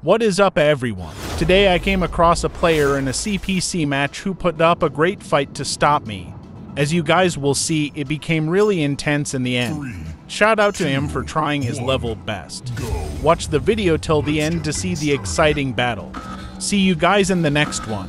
What is up, everyone? Today I came across a player in a CPC match who put up a great fight to stop me. As you guys will see, it became really intense in the end. Shout out to him for trying his level best. Watch the video till the end to see the exciting battle. See you guys in the next one.